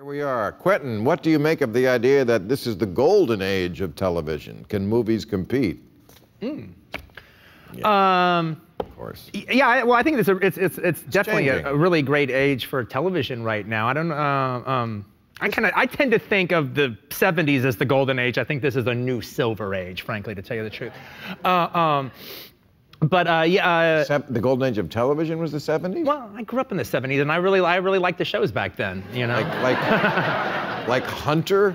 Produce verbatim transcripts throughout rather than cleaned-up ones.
Here we are. Quentin, what do you make of the idea that this is the golden age of television? Can movies compete? Mm. Yeah. Um, of course. Yeah. Well, I think it's a, it's it's it's, it's definitely a, a really great age for television right now. I don't. Uh, um, I kind of I tend to think of the seventies as the golden age. I think this is a new silver age, frankly, to tell you the truth. Uh, um, But uh, yeah, uh, the golden age of television was the seventies. Well, I grew up in the seventies, and I really, I really liked the shows back then. You know, like, like, like Hunter.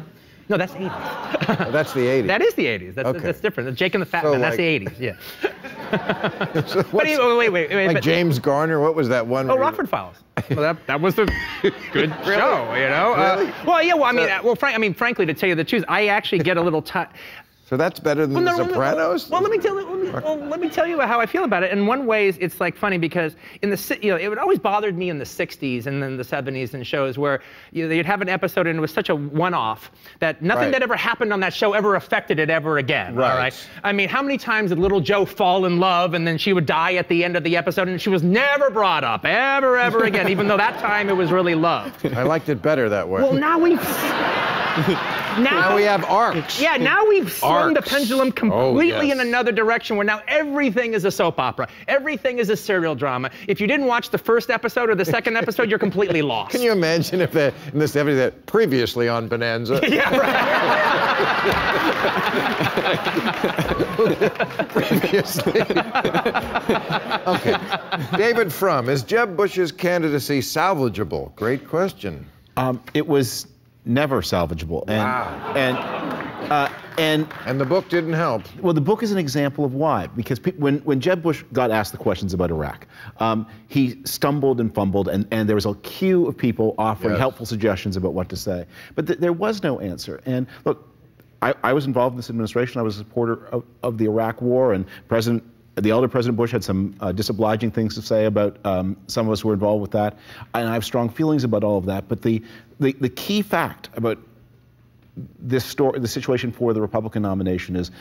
No, that's eighties. Oh, that's the eighties. That is the eighties. That's, okay. That's different. That's Jake and the Fat so Man. Like... That's the eighties. Yeah. So but anyway, wait, wait, wait. Like but, James Garner. What was that one? Oh, Rockford Files. Well, that, that was the good really? show. You know. Really? Uh, well, yeah. Well, I mean, so, well, Frank. I mean, frankly, to tell you the truth, I actually get a little tired. So that's better than well, no, The Sopranos? Well, well, let me tell let me, well, let me tell you how I feel about it. In one way, it's like funny because in the you know it would always bothered me in the sixties and then the seventies and shows where you know, they'd have an episode and it was such a one-off that nothing right. that ever happened on that show ever affected it ever again. Right. All right. I mean, how many times did Little Joe fall in love and then she would die at the end of the episode and she was never brought up ever ever again, even though that time it was really love. I liked it better that way. Well, now we. Now, now we have arcs. Yeah, now we've swung the pendulum completely oh, yes. in another direction where now everything is a soap opera. Everything is a serial drama. If you didn't watch the first episode or the second episode, you're completely lost. Can you imagine if that in the seventies that previously on Bonanza? Yeah, right. Previously. Okay. David Frum, is Jeb Bush's candidacy salvageable? Great question. Um, it was never salvageable, and wow. and uh, and and the book didn't help. Well, the book is an example of why, because pe when when Jeb Bush got asked the questions about Iraq, um, he stumbled and fumbled, and and there was a queue of people offering yes. helpful suggestions about what to say, but th there was no answer. And look, I, I was involved in this administration. I was a supporter of, of the Iraq War, and President. The elder President Bush had some uh, disobliging things to say about um, some of us who were involved with that, and I have strong feelings about all of that. But the the, the key fact about this story, the situation for the Republican nomination, is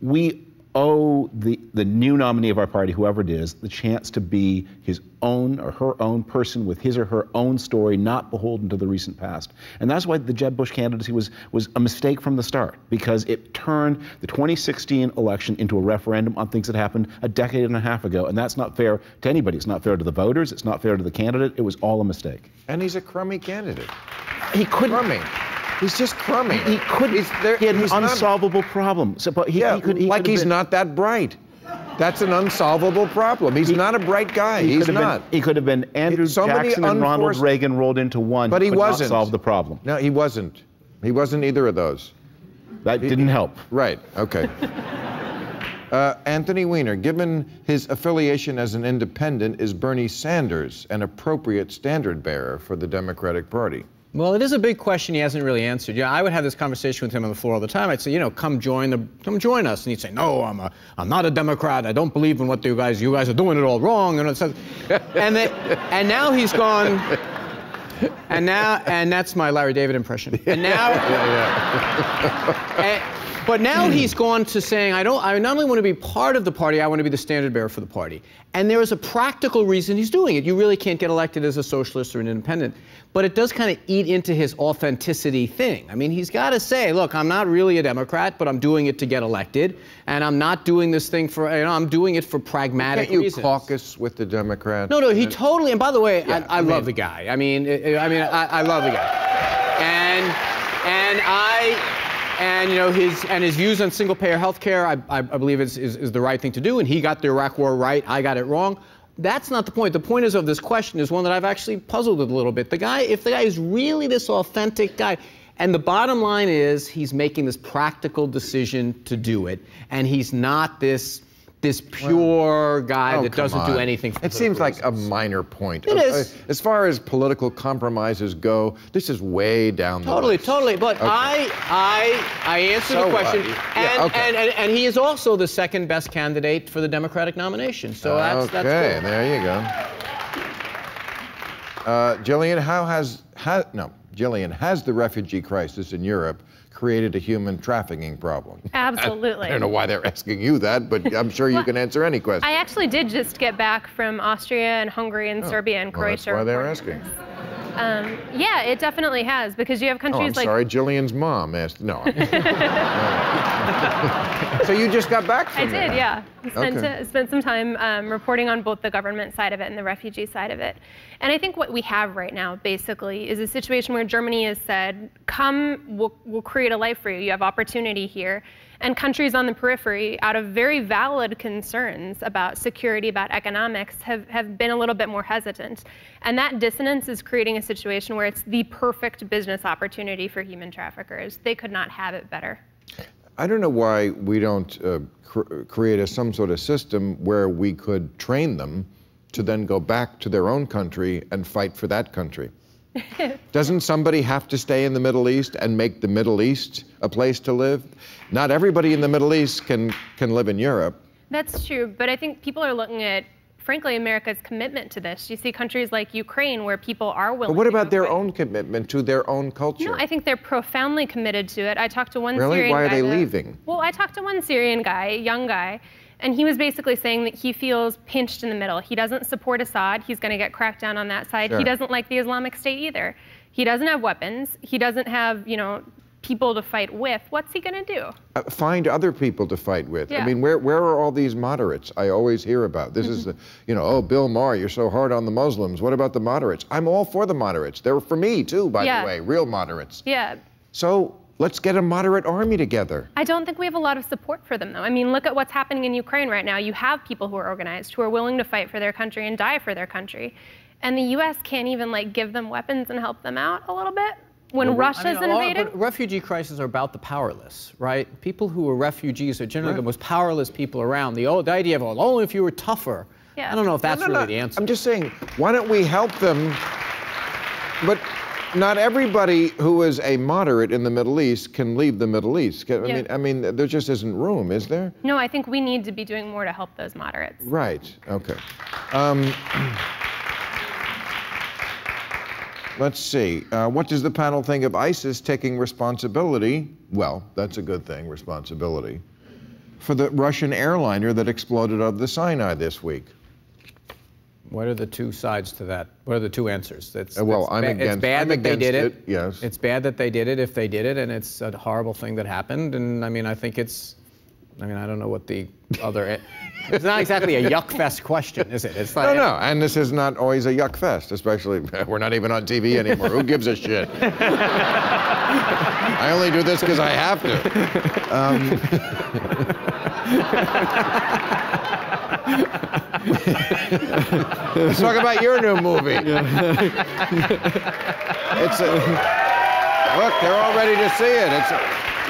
we owe the the new nominee of our party, whoever it is, the chance to be his own or her own person with his or her own story, not beholden to the recent past. And that's why the Jeb Bush candidacy was was a mistake from the start, because it turned the twenty sixteen election into a referendum on things that happened a decade and a half ago, and that's not fair to anybody. It's not fair to the voters. It's not fair to the candidate. It was all a mistake. And he's a crummy candidate. He couldn't. Crummy. He's just crummy. He could. He's there, he had an unsolvable not, problem. So, but he, yeah, he could, he like he's been. not that bright. That's an unsolvable problem. He's he, not a bright guy. He he's not. Been, he could have been Andrew so Jackson and Ronald Reagan rolled into one. But he could wasn't. Not solve the problem. No, he wasn't. He wasn't either of those. That he, didn't help. Right. Okay. uh, Anthony Weiner, given his affiliation as an independent, is Bernie Sanders an appropriate standard bearer for the Democratic Party? Well, it is a big question he hasn't really answered. Yeah, you know, I would have this conversation with him on the floor all the time. I'd say, you know, come join the, come join us, and he'd say, no, I'm a, I'm not a Democrat. I don't believe in what you guys, you guys are doing it all wrong. And so, and they, and now he's gone, and now, and that's my Larry David impression. And now, yeah, yeah. And, but now he's gone to saying, I don't, I not only want to be part of the party, I want to be the standard bearer for the party. And there is a practical reason he's doing it. You really can't get elected as a socialist or an independent. But it does kind of eat into his authenticity thing. I mean, he's got to say, look, I'm not really a Democrat, but I'm doing it to get elected, and I'm not doing this thing for, you know, I'm doing it for pragmatic Can't you reasons. Caucus with the Democrats? No, no, he and totally, and by the way, yeah, I, I, I mean, love the guy. I mean, I mean, I, I love the guy. And, and I... And, you know, his, and his views on single-payer health care, I, I believe, is, is, is the right thing to do. And he got the Iraq War right. I got it wrong. That's not the point. The point is of this question is one that I've actually puzzled a little bit. The guy, if the guy is really this authentic guy, and the bottom line is he's making this practical decision to do it, and he's not this... this pure well, guy oh, that doesn't on. do anything. For it seems like reasons. a minor point. It is. As far as political compromises go, this is way down the Totally, list. totally. But okay. I, I, I answered so the question, yeah, and, okay. and, and and he is also the second best candidate for the Democratic nomination. So that's okay. That's cool. There you go. Uh, Gillian, how has how, no Gillian has the refugee crisis in Europe created a human trafficking problem? Absolutely. I, I don't know why they're asking you that, but I'm sure well, you can answer any question. I actually did just get back from Austria and Hungary and oh, Serbia and Croatia. Well, that's why they're asking. Um, yeah, it definitely has, because you have countries oh, I'm like... sorry, Jillian's mom asked... No. So you just got back from I there. did, yeah. Spent, okay. uh, spent some time um, reporting on both the government side of it and the refugee side of it. And I think what we have right now, basically, is a situation where Germany has said, come, we'll, we'll create a life for you. You have opportunity here. And countries on the periphery, out of very valid concerns about security, about economics, have, have been a little bit more hesitant. And that dissonance is creating a situation where it's the perfect business opportunity for human traffickers. They could not have it better. I don't know why we don't uh, cr create a, some sort of system where we could train them to then go back to their own country and fight for that country. Doesn't somebody have to stay in the Middle East and make the Middle East a place to live? Not everybody in the Middle East can, can live in Europe. That's true, but I think people are looking at, frankly, America's commitment to this. You see countries like Ukraine where people are willing to... But what about their own commitment to their own culture? No, I think they're profoundly committed to it. I talked to one Syrian guy... Really? Why are they leaving? Well, I talked to one Syrian guy, young guy, and he was basically saying that he feels pinched in the middle. He doesn't support Assad. He's going to get cracked down on that side. Sure. He doesn't like the Islamic State either. He doesn't have weapons. He doesn't have, you know, people to fight with. What's he going to do? Uh, find other people to fight with. Yeah. I mean, where where are all these moderates I always hear about? This is the, you know, oh, Bill Maher, you're so hard on the Muslims. What about the moderates? I'm all for the moderates. They're for me, too, by yeah. the way, real moderates. Yeah. So let's get a moderate army together. I don't think we have a lot of support for them, though. I mean, look at what's happening in Ukraine right now. You have people who are organized, who are willing to fight for their country and die for their country. And the U S can't even, like, give them weapons and help them out a little bit. When well, Russia's I mean, invaded? Lot, but refugee crises are about the powerless, right? People who are refugees are generally right. the most powerless people around. The old idea of, well, only if you were tougher. Yeah. I don't know if that's no, no, really no. the answer. I'm just saying, why don't we help them? But not everybody who is a moderate in the Middle East can leave the Middle East. I mean, yeah. I mean, there just isn't room, is there? No, I think we need to be doing more to help those moderates. Right, okay. Um, Let's see. Uh, what does the panel think of ISIS taking responsibility? Well, that's a good thing, responsibility, for the Russian airliner that exploded out of the Sinai this week. What are the two sides to that? What are the two answers? That's, uh, well, that's I'm against, it's bad I'm that they did it. it. Yes. It's bad that they did it if they did it, and it's a horrible thing that happened. And I mean, I think it's. I mean, I don't know what the other... It's not exactly a yuck fest question, is it? It's not, no, no, and this is not always a yuck fest, especially we're not even on T V anymore. Who gives a shit? I only do this because I have to. Um, let's talk about your new movie. It's a, look, they're all ready to see it. It's a,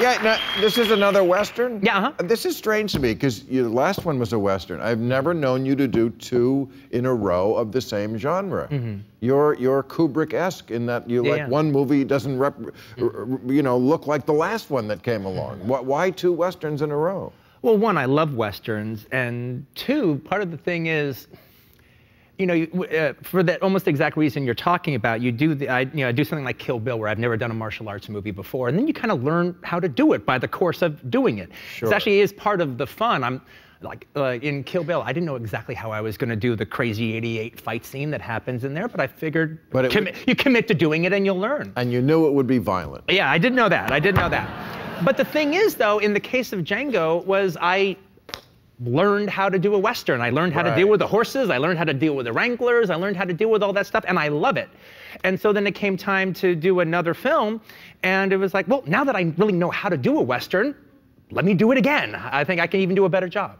Yeah, now, this is another Western? Yeah, uh-huh. This is strange to me, because your last one was a Western. I've never known you to do two in a row of the same genre. Mm-hmm. You're, you're Kubrick-esque in that you yeah, like yeah. one movie doesn't, rep, you know, look like the last one that came along. Why two Westerns in a row? Well, one, I love Westerns, and two, part of the thing is, you know, uh, for that almost exact reason you're talking about, you do the, I, you know, I do something like Kill Bill, where I've never done a martial arts movie before, and then you kind of learn how to do it by the course of doing it. Sure. It actually is part of the fun. I'm like uh, in Kill Bill, I didn't know exactly how I was going to do the crazy eighty-eight fight scene that happens in there, but I figured but commi would... you commit to doing it and you'll learn. And you knew it would be violent. Yeah, I did know that. I did know that. But the thing is, though, in the case of Django, was I. learned how to do a Western. I learned how right. to deal with the horses. I learned how to deal with the Wranglers. I learned how to deal with all that stuff, and I love it. And so then it came time to do another film, and it was like, well, now that I really know how to do a Western, let me do it again. I think I can even do a better job.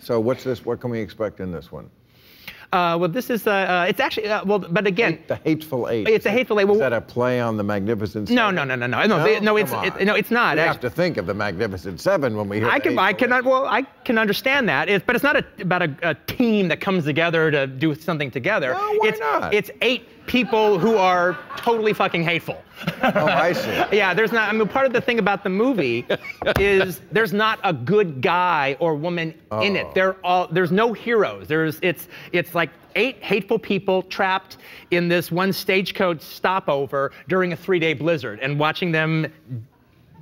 So what's this, what can we expect in this one? Uh, well, this is, uh, uh, it's actually, uh, well, but again. Hate, the Hateful Eight. It's a Hateful Eight. Well, is that a play on the Magnificent Seven? No, no, no, no, no. No, no, no it's, it, no, it's not. We actually have to think of the Magnificent Seven when we hear I can, I can, well, I can understand that, it's, but it's not a, about a, a team that comes together to do something together. No, why it's, not? It's eight people who are totally fucking hateful. Oh, I see. Yeah, there's not, I mean, part of the thing about the movie is there's not a good guy or woman oh. in it. They're all, there's no heroes. There's, it's, it's like eight hateful people trapped in this one stagecoach stopover during a three-day blizzard and watching them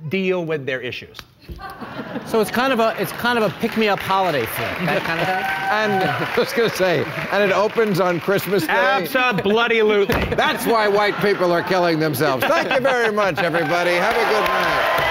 deal with their issues. So it's kind of a it's kind of a pick-me-up holiday film, that kind of thing. And I was going to say, and it opens on Christmas Day. Abso-bloody-lutely. That's why white people are killing themselves. Thank you very much, everybody. Have a good night.